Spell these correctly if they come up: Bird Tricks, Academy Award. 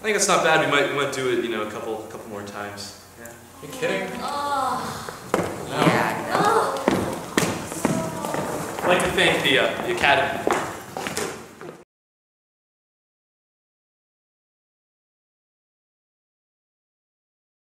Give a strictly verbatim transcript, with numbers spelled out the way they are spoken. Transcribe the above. I think it's not bad. We might we might do it, you know, a couple couple more times. Yeah. Are you kidding? Oh. No. Yeah. No. I'd like to thank the uh, the Academy.